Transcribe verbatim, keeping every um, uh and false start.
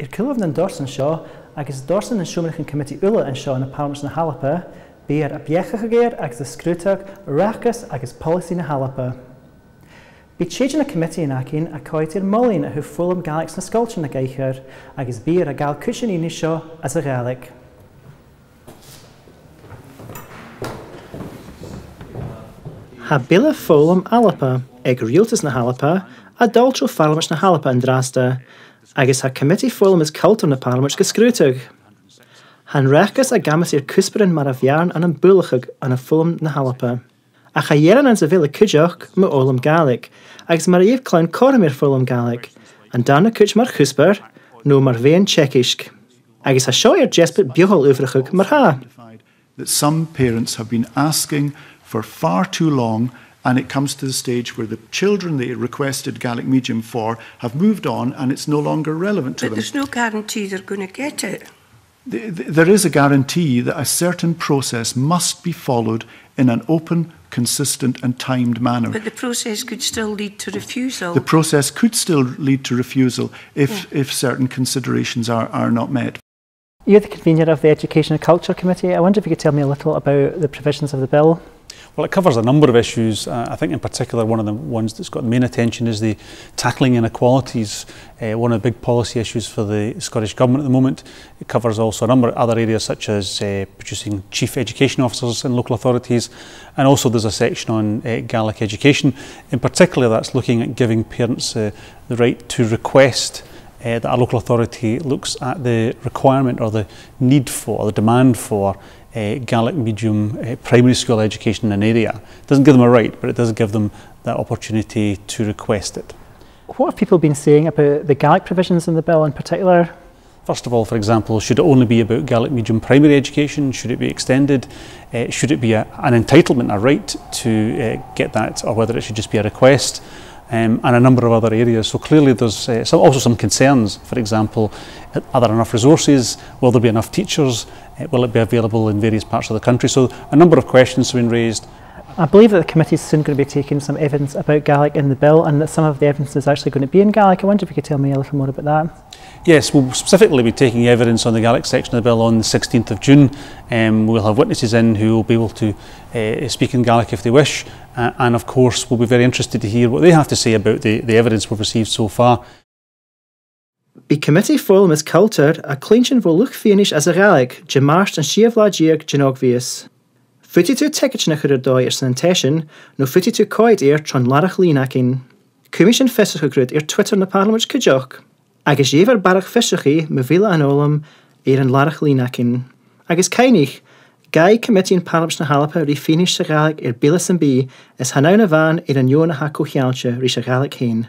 Ir cúlmh an dorsan seo agus dorsan an siúmach an committee ula an seo na palmas na halapa, bíar a bheachach agéir agus a scrúteach rachas agus policy na halapa. Bhí tseid na committee in acin a coid ir molín a thufulam Gaelics na sculpture na gaichar agus bíar a gal cúisin inis seo as a Gaelic. Ha bíla fólam alapa, ag rialtas na halapa, a daltro farlamas na halapa an drasta, agus ha committee fólam is cultur na parlamas gescrúteach. Han rechas a gamas ir cúsperin mar a bhearn an an búlachag an a fólam na halapa. Ach ha yeran an zavila cúdeach ma ólam Gaelic, agus mar iad clown coram ir fólam Gaelic, an darna cúd mar cúsper, no mar vean Czechisk. Agus ha seo ir jespit biohol uvrachag mar ha. That some parents have been asking for far too long, and it comes to the stage where the children they requested Gaelic medium for have moved on and it's no longer relevant to but them. But there's no guarantee they're going to get it. There is a guarantee that a certain process must be followed in an open, consistent and timed manner. But the process could still lead to refusal. The process could still lead to refusal if, yeah. if certain considerations are, are not met. You're the convener of the Education and Culture Committee. I wonder if you could tell me a little about the provisions of the bill. Well, it covers a number of issues. Uh, I think in particular one of the ones that's got main attention is the tackling inequalities, uh, one of the big policy issues for the Scottish Government at the moment. It covers also a number of other areas such as uh, producing chief education officers in local authorities, and also there's a section on uh, Gaelic education. In particular that's looking at giving parents uh, the right to request uh, that a local authority looks at the requirement or the need for, or the demand for Uh, Gaelic medium uh, primary school education in an area. It doesn't give them a right, but it does give them that opportunity to request it. What have people been saying about the Gaelic provisions in the bill in particular? First of all, for example, should it only be about Gaelic medium primary education? Should it be extended? Uh, should it be a, an entitlement, a right to uh, get that, or whether it should just be a request? Um, and a number of other areas. So clearly there's uh, some, also some concerns, for example, are there enough resources? Will there be enough teachers? Uh, will it be available in various parts of the country? So a number of questions have been raised. I believe that the committee is soon going to be taking some evidence about Gaelic in the bill, and that some of the evidence is actually going to be in Gaelic. I wonder if you could tell me a little more about that. Yes, we'll specifically be taking evidence on the Gaelic section of the bill on the sixteenth of June. Um, we'll have witnesses in who will be able to uh, speak in Gaelic if they wish, uh, and of course we'll be very interested to hear what they have to say about the, the evidence we've received so far. The committee fólam is culture a clinchen vol luch fianish as a Gaelic, gemarst and sievlagiag genogvius. Futi tu tekichnach ar dói ar sanitation, no futi tu coid ar tron larach línakin. Cumish an fissachgrud ar Twitter na parliament cajok. Agus éver barach fissachí me vila an olam ar an larach línakin. Agus cainig, gai committee in parliament na halapa rí finish sa Gaelic ar bílas an bí, is hanau na van ar an yon a haco chialcha rí sa Gaelic hain.